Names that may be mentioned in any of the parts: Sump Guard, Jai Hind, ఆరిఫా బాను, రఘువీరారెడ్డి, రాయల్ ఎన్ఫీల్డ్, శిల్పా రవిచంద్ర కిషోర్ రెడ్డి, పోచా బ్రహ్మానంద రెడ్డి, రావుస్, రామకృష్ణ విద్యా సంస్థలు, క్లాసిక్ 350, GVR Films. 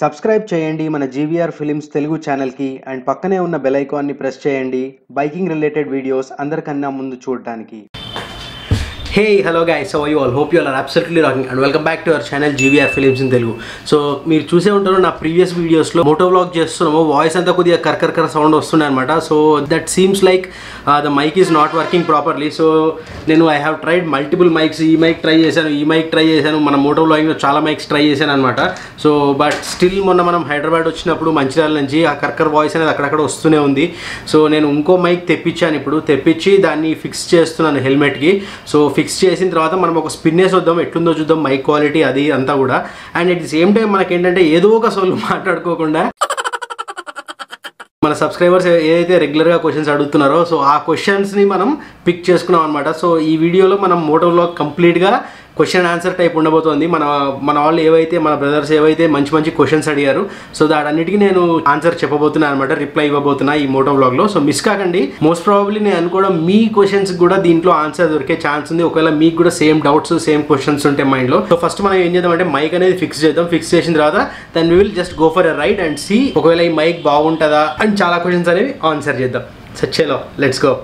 Subscribe चेयंडी मन GVR films Telugu channel की अंड पक्कने उन्न बेल आइकॉन नी प्रेस चेयंडी बाइकिंग रिलेटेड वीडियोस अंदरिकन्ना मुंदु चूडडानिकी। Hey hello guys, how are you all, hope you all are absolutely rocking and welcome back to our channel GVR films in Telugu. So मीरू चूसे उंटारू ना प्रीवियस वीडियोस लो मोटो व्लॉग చేస్తున్నాము, వాయిస్ అంతా కొద్దిగా కర్కర్ సౌండ్ వస్తుంది అన్నమాట। So that seems like the mic is not working properly. So నేను I have tried multiple mics, ఈ మైక్ ట్రై చేశాను, మన మోటో వ్లాగింగ్ లో చాలా మైక్స్ ట్రై చేశాను అన్నమాట। సో బట్ స్టిల్ మొన్న మనం హైదరాబాద్ వచ్చినప్పుడు మంచిర్యాల నుంచి ఆ కర్కర్ వాయిస్ అనేది అక్కడక్కడ వస్తూనే ఉంది। సో నేను ఇంకో మైక్ తెప్పించాను, ఇప్పుడు తెప్పించి దాన్ని ఫిక్స్ చేస్తున్నాను హెల్మెట్ కి। సో ఫిక్స్ చేసిన తర్వాత మనం ఒక స్పిన్నేస్ వద్దాం, ఎట్లుందో చూద్దాం మైక్ క్వాలిటీ అది అంతా కూడా। And at the same time మనకేంటంటే ఏదో ఒక సోలు మాట్లాడుకోకుండా మన సబ్స్క్రైబర్స్ ఏదైతే రెగ్యులర్గా క్వశ్చన్స్ అడుగుతున్నారో సో ఆ క్వశ్చన్స్ని మనం పిక్ చేసుకున్నాం అనమాట। సో ఈ వీడియోలో మనం మోటో వ్లాగ్ కంప్లీట్గా క్వశ్చన్ ఆన్సర్ టైప్ ఉండబోతోంది। మన వాళ్ళు ఏవైతే మన బ్రదర్స్ ఏవైతే మంచి మంచి క్వశ్చన్స్ అడిగారు సో దాటన్నిటికీ నేను ఆన్సర్ చెప్పబోతున్నా అనమాట, రిప్లై ఇవ్వబోతున్నా ఈ మోటో వ్లాగ్లో। సో మిస్ కాకండి, మోస్ట్ ప్రాబబ్లీ నేను అనుకోవడం మీ క్వశ్చన్స్ కూడా దీంట్లో ఆన్సర్ దొరికే ఛాన్స్ ఉంది, ఒకవేళ మీకు కూడా సేమ్ డౌట్స్ సేమ్ క్వశ్చన్స్ ఉంటాయి మైండ్లో। సో ఫస్ట్ మనం ఏం చేద్దామంటే మైక్ అనేది ఫిక్స్ చేద్దాం, ఫిక్స్ చేసిన తర్వాత then we will just go for a ride and see ఒకవేళ ఈ మైక్ బాగుంటుందా అండ్ చాలా క్వశ్చన్స్ అనేవి ఆన్సర్ చేద్దాం। సో చలో లెట్స్ గో।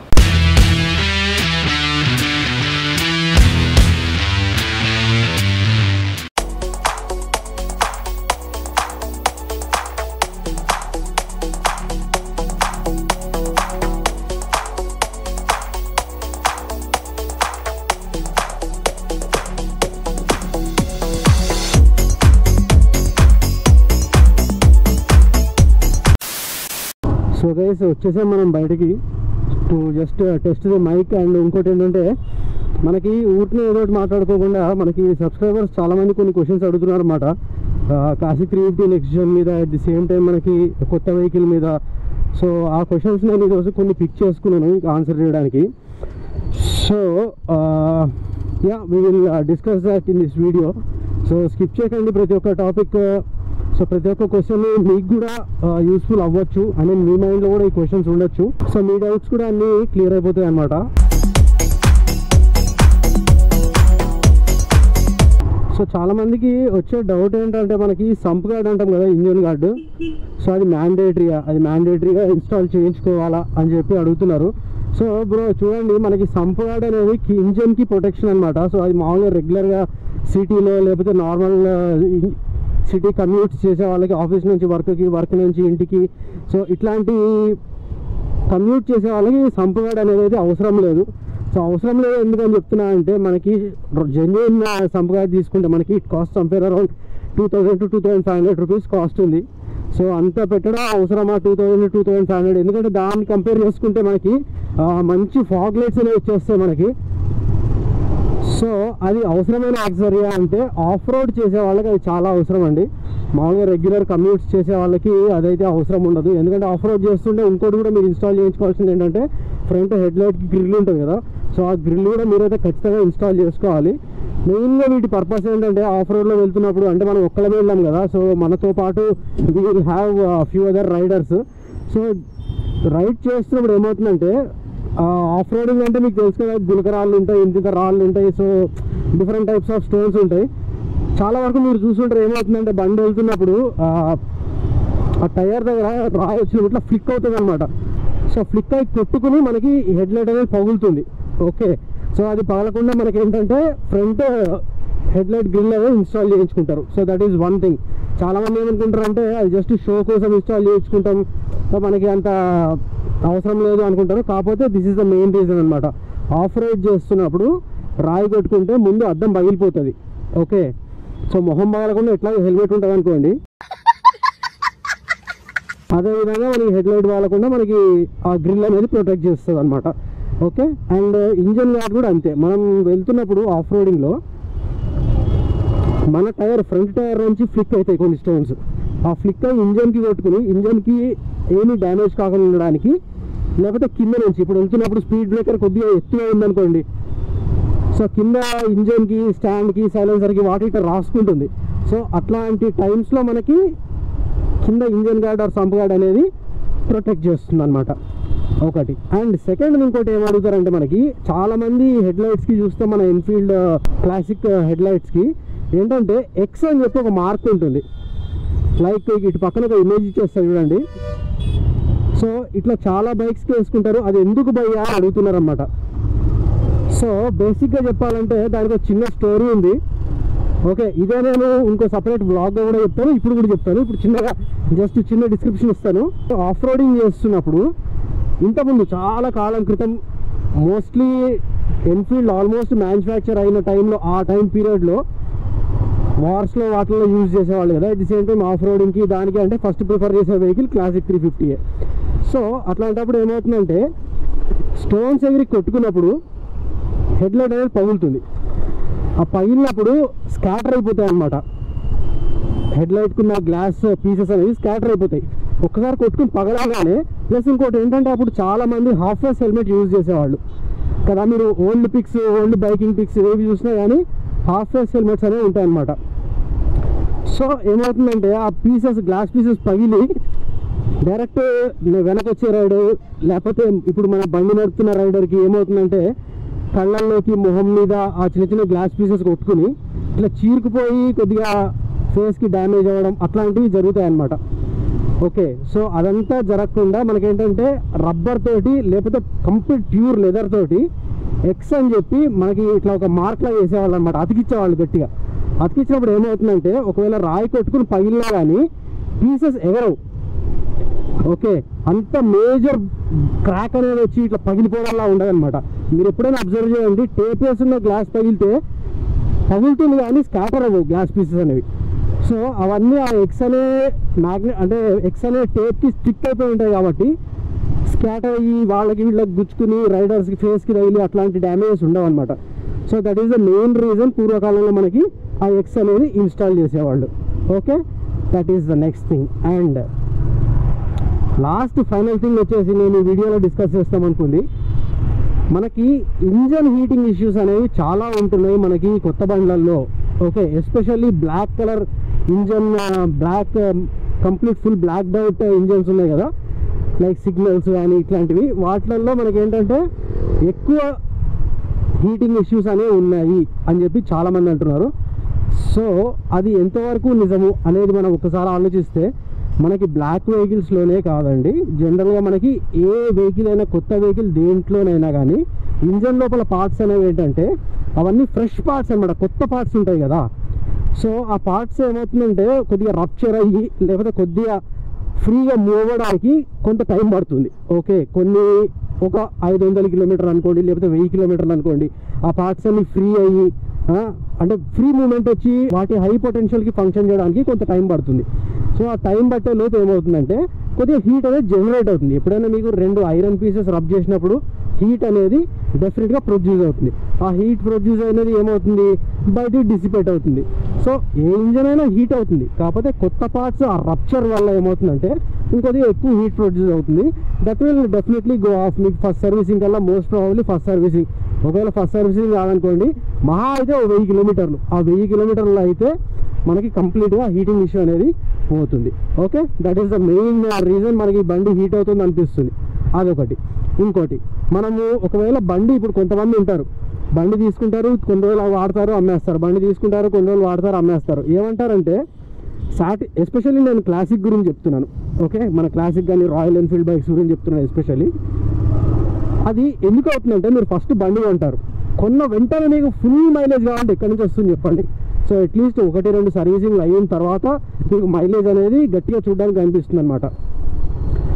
సో గైస్ వచ్చేసాం మనం బయటికి, to just test the mic. And ఇంకోటి ఏంటంటే మనకి ఊరిని ఏదో ఒకటి మాట్లాడుకోకుండా మనకి సబ్స్క్రైబర్స్ చాలామంది కొన్ని క్వశ్చన్స్ అడుగుతున్నారు అన్నమాట క్లాసిక్ 350 నెక్స్ట్ జన్ మీద, అట్ ది సేమ్ టైం మనకి కొత్త వెహికల్ మీద। సో ఆ క్వశ్చన్స్ నేను ఈరోజు కొన్ని పిక్ చేసుకున్నాను ఆన్సర్ చేయడానికి। So yeah we will discuss that in this video. So skip చేయకండి ప్రతి ఒక్క టాపిక్, సో ప్రతి ఒక్క క్వశ్చన్ మీకు కూడా యూస్ఫుల్ అవ్వచ్చు అని మీ మైండ్లో కూడా ఈ క్వశ్చన్స్ ఉండొచ్చు, సో మీ డౌట్స్ కూడా అన్నీ క్లియర్ అయిపోతాయి అన్నమాట। సో చాలామందికి వచ్చే డౌట్ ఏంటంటే మనకి సంప్ గార్డ్ అంటాం కదా, ఇంజన్ గార్డు, సో అది మ్యాండేటరీగా ఇన్స్టాల్ చేయించుకోవాలా అని చెప్పి అడుగుతున్నారు। సో బ్రో చూడండి, మనకి సంప్ గార్డ్ అనేది ఇంజన్కి ప్రొటెక్షన్ అనమాట। సో అది మామూలుగా రెగ్యులర్గా సిటీలో లేకపోతే నార్మల్ సిటీ కమ్యూట్స్ చేసే వాళ్ళకి, ఆఫీస్ నుంచి వర్క్కి, వర్క్ నుంచి ఇంటికి, సో ఇట్లాంటి కమ్యూట్ చేసే వాళ్ళకి సంప్ గార్డ్ అనేది అయితే అవసరం లేదు। సో అవసరం లేదు ఎందుకని చెప్తున్నా అంటే మనకి జెన్యున్ సంప్ గార్డ్ తీసుకుంటే మనకి it cost somewhere around 2000 to 2500 rupees cost ఉంది। సో అంత పెట్టడం అవసరమా 2000 to 2500, ఎందుకంటే దాన్ని కంపేర్ చేసుకుంటే మనకి మంచి ఫాగ్ లైట్స్ అనేవి వచ్చేస్తాయి మనకి। సో అది అవసరమైన యాక్సెసరీయా అంటే ఆఫ్ రోడ్ చేసే వాళ్ళకి అది చాలా అవసరం అండి, మామూలుగా రెగ్యులర్ కమ్యూట్స్ చేసే వాళ్ళకి అదైతే అవసరం ఉండదు। ఎందుకంటే ఆఫ్ రోడ్ చేస్తుంటే ఇంకోటి కూడా మీరు ఇన్స్టాల్ చేయించుకోవాల్సింది ఏంటంటే ఫ్రంట్ హెడ్ లైట్కి గ్రిల్ ఉంటుంది కదా, సో ఆ గ్రిల్ కూడా మీరైతే ఖచ్చితంగా ఇన్స్టాల్ చేసుకోవాలి। మెయిన్గా వీటి పర్పస్ ఏంటంటే ఆఫ్ రోడ్లో వెళ్తున్నప్పుడు అంటే మనం ఒక్కళ్ళమే వెళ్ళాం కదా, సో మనతో పాటు we will have few other riders. So ride చేస్తున్నప్పుడు ఏమవుతుందంటే ఆఫ్ రోడింగ్ అంటే మీకు తెలుసు కదా, గులకరాళ్ళు ఉంటాయి, ఇంత రాళ్ళు ఉంటాయి, so different types of stones ఉంటాయి। చాలా వరకు మీరు చూస్తుంటారు ఏమవుతుందంటే బండి వెళ్తున్నప్పుడు ఆ టైర్ దగ్గర రాయి వచ్చినప్పుడు ఇట్లా ఫ్లిక్ అవుతుంది అనమాట। సో ఫ్లిక్ అయి కొట్టుకుని మనకి హెడ్లైట్ అనేది పగులుతుంది, ఓకే। సో అది పగలకుండా మనకి ఏంటంటే ఫ్రంట్ హెడ్లైట్ గ్రిల్ అనేది ఇన్స్టాల్ చేయించుకుంటారు, so that is one thing. చాలామంది ఏమనుకుంటారు అంటే అది జస్ట్ షో కోసం ఇన్స్టాల్ చేయించుకుంటాం, సో మనకి అంత అవసరం లేదు అనుకుంటారు, కాకపోతే this is the main reason అనమాట। ఆఫ్ రోడ్ చేస్తున్నప్పుడు రాయి కొట్టుకుంటే ముందు అద్దం పగిలిపోతుంది, ఓకే। సో మొహం పగలకుండా ఎట్లా హెల్మెట్ ఉంటుంది అనుకోండి, అదేవిధంగా మనకి హెడ్లైట్ పగలకుండా మనకి ఆ గ్రిల్ అనేది ప్రొటెక్ట్ చేస్తుంది అనమాట, ఓకే। అండ్ ఇంజన్ గార్డ్ కూడా అంతే, మనం వెళ్తున్నప్పుడు ఆఫ్ రోడింగ్లో మన టైర్ ఫ్రంట్ టైర్ నుంచి ఫ్లిక్ అవుతాయి కొన్ని స్టోన్స్, ఆ ఫ్లిక్ అయి ఇంజన్కి కొట్టుకుని ఇంజన్కి ఏమీ డ్యామేజ్ కాకుండా ఉండడానికి, లేకపోతే కింద నుంచి ఇప్పుడు వెళ్తున్నప్పుడు స్పీడ్ బ్రేకర్ కొద్దిగా ఎక్కువ ఉందనుకోండి, సో కింద ఇంజన్కి స్టాండ్కి సైలెన్సర్కి వాటి ఇట్లా రాసుకుంటుంది, సో అట్లాంటి టైమ్స్లో మనకి కింద engine guard or sump guard అనేది ప్రొటెక్ట్ చేస్తుంది అనమాట, ఒకటి। అండ్ సెకండ్ ఇంకోటి ఏమడుగుతారంటే మనకి చాలామంది హెడ్లైట్స్కి చూస్తాం, మన ఎన్ఫీల్డ్ క్లాసిక్ హెడ్లైట్స్కి ఏంటంటే ఎక్స్ అని చెప్పి ఒక మార్క్ ఉంటుంది, లైక్ ఇటు పక్కన ఒక ఇమేజ్ ఇచ్చేస్తారు చూడండి. సో ఇట్లా చాలా బైక్స్కి వేసుకుంటారు, అది ఎందుకు భయ్యా అడుగుతున్నారన్నమాట. సో బేసిక్గా చెప్పాలంటే దానికి ఒక చిన్న స్టోరీ ఉంది. ఓకే, ఇదే నేను ఇంకో సపరేట్ బ్లాగ్లో కూడా చెప్తాను, ఇప్పుడు కూడా చెప్తాను. ఇప్పుడు చిన్నగా జస్ట్ చిన్న డిస్క్రిప్షన్ ఇస్తాను. ఆఫ్ రోడింగ్ చేస్తున్నప్పుడు ఇంతకుముందు చాలా కాలం క్రితం మోస్ట్లీ ఎన్ఫీల్డ్ ఆల్మోస్ట్ మ్యానుఫ్యాక్చర్ అయిన టైంలో, ఆ టైం పీరియడ్లో వార్స్లో వాటిల్లో యూజ్ చేసేవాళ్ళు కదా. ఇది సేమ్ టైం ఆఫ్ రోడింగ్కి దానికి అంటే ఫస్ట్ ప్రిఫర్ చేసే వెహికల్ క్లాసిక్ 350. సో అట్లాంటప్పుడు ఏమవుతుందంటే స్టోన్స్ ఎగిరి కొట్టుకున్నప్పుడు హెడ్లైట్ అనేది పగులుతుంది. ఆ పగిలినప్పుడు స్కాటర్ అయిపోతాయి అన్నమాట. హెడ్లైట్కున్న గ్లాస్ పీసెస్ అనేవి స్కాటర్ అయిపోతాయి ఒక్కసారి కొట్టుకుని పగలగానే. ప్లస్ ఇంకోటి ఏంటంటే అప్పుడు చాలామంది హాఫ్ ఫేస్ హెల్మెట్ యూజ్ చేసేవాళ్ళు కదా. మీరు old pics, old biking pics ఏవి చూసినా కానీ హాఫ్ ఫేస్ హెల్మెట్స్ అనేవి ఉంటాయన్నమాట. సో ఏమవుతుందంటే ఆ పీసెస్, గ్లాస్ పీసెస్ పగిలి డైరెక్ట్ వెనక వచ్చే రైడర్, లేకపోతే ఇప్పుడు మన బండి నడుపుతున్న రైడర్కి ఏమవుతుందంటే కళ్ళల్లోకి, మొహం మీద ఆ చిన్న చిన్న గ్లాస్ పీసెస్ కొట్టుకుని ఇట్లా చీరుకుపోయి కొద్దిగా ఫేస్కి డ్యామేజ్ అవ్వడం అట్లాంటివి జరుగుతాయన్నమాట. ఓకే, సో అదంతా జరగకుండా మనకేంటంటే రబ్బర్ తోటి లేకపోతే కంప్లీట్ ప్యూర్ లెదర్ తోటి ఎక్స్ అని చెప్పి మనకి ఇట్లా ఒక మార్క్లా వేసేవాళ్ళు అనమాట, అతికిచ్చేవాళ్ళు గట్టిగా. అతికిచ్చినప్పుడు ఏమవుతుందంటే ఒకవేళ రాయి కొట్టుకుని పగిలినా కానీ పీసెస్ ఎగరవు. ఓకే, అంత మేజర్ క్రాక్ అనేది వచ్చి ఇట్లా పగిలిపోవడంలా ఉండదన్నమాట. మీరు ఎప్పుడైనా అబ్జర్వ్ చేయండి, టేప్ వేసున్న గ్లాస్ పగిలితే పగులుతుంది కానీ స్కాటర్ అవ్వవు గ్లాస్ పీసెస్ అనేవి. సో అవన్నీ ఆ ఎక్స్ అనే మ్యాగ్నెట్ అంటే ఎక్స్ అనే టేప్కి స్టిక్ అయిపోయి ఉంటాయి కాబట్టి స్కాటర్ అయ్యి వాళ్ళకి వీళ్ళకి గుచ్చుకుని రైడర్స్కి ఫేస్కి తగిలి అట్లాంటి డ్యామేజెస్ ఉండవన్నమాట. So that is the main reason పూర్వకాలంలో మనకి ఆ ఎక్స్ అనేది ఇన్స్టాల్ చేసేవాళ్ళు. Okay, that is the next thing. And last final thing వచ్చేసి నేను ఈ వీడియోలో డిస్కస్ చేస్తామనుకుంది, మనకి ఇంజన్ హీటింగ్ ఇష్యూస్ అనేవి చాలా ఉంటున్నాయి మనకి కొత్త బండ్లల్లో. Okay, especially black colour engine, black complete full black out engines ఉన్నాయి కదా, లైక్ సిగ్నల్స్ కానీ ఇట్లాంటివి, వాటిల్లో మనకేంటంటే ఎక్కువ హీటింగ్ ఇష్యూస్ అనేవి ఉన్నాయి అని చెప్పి చాలామంది అంటున్నారు. సో అది ఎంతవరకు నిజము అనేది మనం ఒకసారి ఆలోచిస్తే మనకి బ్లాక్ వెహికల్స్లోనే కాదండి, జనరల్గా మనకి ఏ వెహికల్ అయినా, కొత్త వెహికల్ దేంట్లోనైనా కానీ ఇంజన్ లోపల పార్ట్స్ అనేవి ఏంటంటే అవన్నీ ఫ్రెష్ పార్ట్స్ అనమాట, కొత్త పార్ట్స్ ఉంటాయి కదా. సో ఆ పార్ట్స్ ఏమవుతుందంటే కొద్దిగా రప్చర్ అయ్యి లేకపోతే కొద్దిగా ఫ్రీగా మూవ్ అవ్వడానికి కొంత టైం పడుతుంది. ఓకే, కొన్ని ఒక 500 కిలోమీటర్లు అనుకోండి, లేకపోతే 1000 కిలోమీటర్లు అనుకోండి, ఆ పార్ట్స్ అన్ని ఫ్రీ అయ్యి అంటే ఫ్రీ మూమెంట్ వచ్చి వాటి హై పొటెన్షియల్కి ఫంక్షన్ చేయడానికి కొంత టైం పడుతుంది. సో ఆ టైం పట్టే లోపు ఏమవుతుందంటే కొద్దిగా హీట్ అనేది జనరేట్ అవుతుంది. ఎప్పుడైనా మీకు 2 ఐరన్ పీసెస్ రబ్ చేసినప్పుడు హీట్ అనేది డెఫినెట్గా ప్రొడ్యూస్ అవుతుంది. ఆ హీట్ ప్రొడ్యూస్ అనేది ఏమవుతుంది, బయటికి డిసిపేట్ అవుతుంది. సో ఏ ఇంజన్ అయినా హీట్ అవుతుంది, కాకపోతే కొత్త పార్ట్స్ ఆ రప్చర్ వల్ల ఏమవుతుందంటే ఇంకొద్దిగా ఎక్కువ హీట్ ప్రొడ్యూస్ అవుతుంది. That will definitely go off. మీకు ఫస్ట్ సర్వీసింగ్ కల్లా మోస్ట్ ప్రాబబ్లీ ఫస్ట్ సర్వీసింగ్, ఒకవేళ ఫస్ట్ సర్వీసింగ్ కాదనుకోండి, మహా అయితే 1000 కిలోమీటర్లు, ఆ 1000 కిలోమీటర్లు అయితే మనకి కంప్లీట్గా హీటింగ్ ఇష్యూ అనేది పోతుంది. Okay, that is the main reason మనకి బండి హీట్ అవుతుంది అనిపిస్తుంది, అదొకటి. ఇంకోటి, మనము ఒకవేళ బండి, ఇప్పుడు కొంతమంది ఉంటారు బండి తీసుకుంటారు, కొన్ని రోజులు వాడతారు, అమ్మేస్తారు, బండి తీసుకుంటారు, కొన్ని రోజులు వాడతారు, అమ్మేస్తారు. ఏమంటారంటే ఎస్పెషల్లీ నేను క్లాసిక్ గురించి చెప్తున్నాను. ఓకే, మన క్లాసిక్ కానీ రాయల్ ఎన్ఫీల్డ్ బైక్స్ గురించి చెప్తున్నాను ఎస్పెషల్లీ. అది ఎందుకు అవుతుందంటే మీరు ఫస్ట్ బండి కొంటారు, కొన్న వెంటనే మీకు ఫుల్ మైలేజ్ కావాలంటే ఎక్కడి నుంచి వస్తుంది చెప్పండి. సో అట్లీస్ట్ 1-2 సర్వీసింగ్లు అయిన తర్వాత మీకు మైలేజ్ అనేది గట్టిగా చూడడానికి అనిపిస్తుంది అనమాట.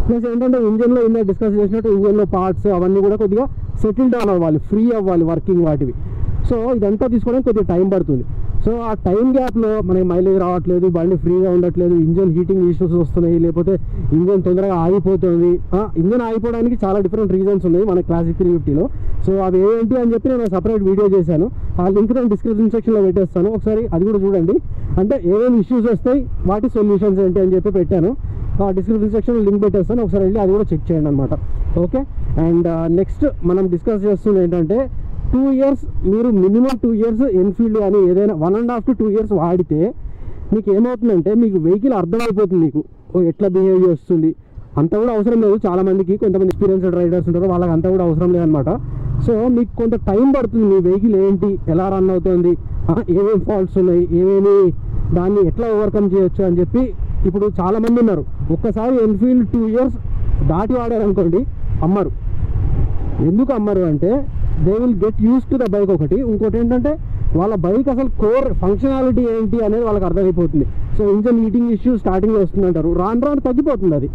ప్లస్ ఏంటంటే ఇంజన్లో ఇందా డిస్కస్ చేసినట్టు ఇంజన్లో పార్ట్స్ అవన్నీ కూడా కొద్దిగా సెటిల్ డౌన్ అవ్వాలి, ఫ్రీ అవ్వాలి వర్కింగ్ వాటివి. సో ఇదంతా తీసుకోవడానికి కొద్దిగా టైం పడుతుంది. సో ఆ టైం గ్యాప్లో మనకి మైలేజ్ రావట్లేదు, బండి ఫ్రీగా ఉండట్లేదు, ఇంజన్ హీటింగ్ ఇష్యూస్ వస్తున్నాయి, లేకపోతే ఇంజన్ తొందరగా ఆగిపోతుంది. ఇంజన్ ఆగిపోవడానికి చాలా డిఫరెంట్ రీజన్స్ ఉన్నాయి మన క్లాసిక్ 350లో. సో అవి ఏంటి అని చెప్పి నేను సపరేట్ వీడియో చేశాను, ఆ లింక్ నేను డిస్క్రిప్షన్ సెక్షన్లో పెట్టేస్తాను, ఒకసారి అది కూడా చూడండి. అంటే ఏమేమి ఇష్యూస్ వస్తాయి, వాటి సొల్యూషన్స్ ఏంటి అని చెప్పి పెట్టాను, ఆ డిస్క్రిప్షన్ సెక్షన్లో లింక్ పెట్టేస్తాను, ఒకసారి వెళ్ళి అది కూడా చెక్ చేయండి అనమాట. ఓకే, అండ్ నెక్స్ట్ మనం డిస్కస్ చేస్తుంది ఏంటంటే 2 years, మీరు మినిమం 2 years ఎన్ఫీల్డ్ కానీ ఏదైనా 1.5 to 2 years వాడితే మీకు ఏమవుతుందంటే మీకు వెహికల్ అర్థమైపోతుంది, మీకు ఎట్లా బిహేవ్ చేస్తుంది. అంత కూడా అవసరం లేదు చాలామందికి, కొంతమంది ఎక్స్పీరియన్స్డ్ రైడర్స్ ఉంటారు, వాళ్ళకి అంతా కూడా అవసరం లేదనమాట. సో మీకు కొంత టైం పడుతుంది, మీ వెహికల్ ఏంటి, ఎలా రన్ అవుతుంది, ఏమేమి ఫాల్ట్స్ ఉన్నాయి, ఏమేమి దాన్ని ఎట్లా ఓవర్కమ్ చేయొచ్చు అని చెప్పి ఇప్పుడు చాలా మంది ఉన్నారు ఒక్కసారి ఎన్ఫీల్డ్ 2 ఇయర్స్ దాటి వాడారు అనుకోండి అమ్మరు. ఎందుకు అమ్మరు అంటే they will get used to the bike ఒకటి, ఇంకోటి ఏంటంటే వాళ్ళ బైక్ అసలు కోర్ ఫంక్షనాలిటీ ఏంటి అనేది వాళ్ళకి అర్థమైపోతుంది. సో ఇంజన్ హీటింగ్ ఇష్యూ స్టార్టింగ్లో వస్తుందంటారు, రాను రాను తగ్గిపోతుంది అది.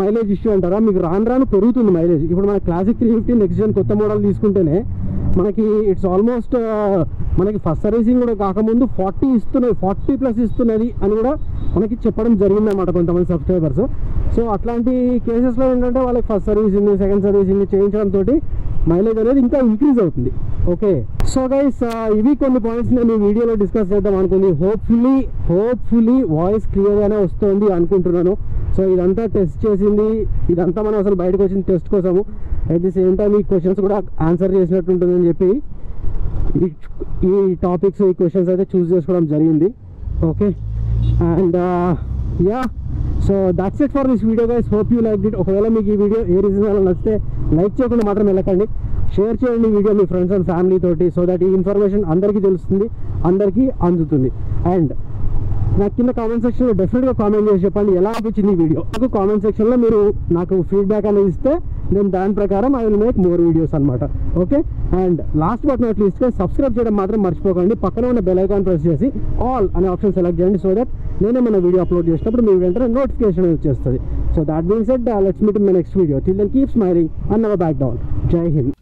మైలేజ్ ఇష్యూ అంటారా, మీకు రాను రాను పెరుగుతుంది మైలేజ్. ఇప్పుడు మన క్లాసిక్ 350 నెక్స్ట్ జన్ కొత్త మోడల్ తీసుకుంటేనే మనకి ఇట్స్ ఆల్మోస్ట్ మనకి ఫస్ట్ సర్వీసింగ్ కూడా కాకముందు 40 ఇస్తున్నాయి, 40+ ఇస్తున్నది అని కూడా మనకి చెప్పడం జరిగిందన్నమాట కొంతమంది సబ్స్క్రైబర్స్. సో అట్లాంటి కేసెస్లో ఏంటంటే వాళ్ళకి ఫస్ట్ సర్వీసింగ్ సెకండ్ సర్వీసింగ్ చేయించడంతో మైలేజ్ అనేది ఇంకా ఇంక్రీజ్ అవుతుంది. ఓకే సో గైస్ ఇవి కొన్ని పాయింట్స్ నేను ఈ వీడియోలో డిస్కస్ చేద్దాం అనుకుంది. హోప్ఫుల్లీ వాయిస్ క్లియర్గానే వస్తుంది అనుకుంటున్నాను. సో ఇదంతా టెస్ట్ చేసింది, ఇదంతా మనం అసలు బయటకు వచ్చింది టెస్ట్ కోసము. అట్ ది సేమ్ టైం ఈ క్వశ్చన్స్ కూడా ఆన్సర్ చేసినట్టు ఉంటుందని చెప్పి ఈ టాపిక్స్ ఈ క్వశ్చన్స్ అయితే చూస్ చేసుకోవడం జరిగింది. Okay and yeah so that's it for this video guys, hope you like it. ఒకవేళ మీకు ఈ వీడియో ఏ రీజన్ వల్ల నచ్చితే లైక్ చేయకుండా మాత్రం వెళ్ళకండి, షేర్ చేయండి వీడియో మీ ఫ్రెండ్స్ అండ్ ఫ్యామిలీ తోటి. సో దట్ ఈ ఇన్ఫర్మేషన్ అందరికీ తెలుస్తుంది, అందరికీ అందుతుంది. అండ్ నాకు కింద కామెంట్ సెక్షన్లో డెఫినెట్గా కామెంట్ చేసి చెప్పండి ఎలా అనిపించింది ఈ వీడియో. నాకు కామెంట్ సెక్షన్లో మీరు నాకు ఫీడ్బ్యాక్ అనేది ఇస్తే నేను దాని ప్రకారం I will make more videos అనమాట. Okay and last but not least subscribe చేయడం మాత్రం మర్చిపోకండి. పక్కన ఉన్న బెల్ ఐకాన్ ప్రెస్ చేసి ఆల్ అనే ఆప్షన్ సెలెక్ట్ చేయండి. సో దట్ నేనే మన వీడియో అప్లోడ్ చేసినప్పుడు మీ వెంటనే నోటిఫికేషన్ వచ్చేస్తుంది. So that means that let's meet in my next video. Till then keep smiling and never back down. జై హింద్.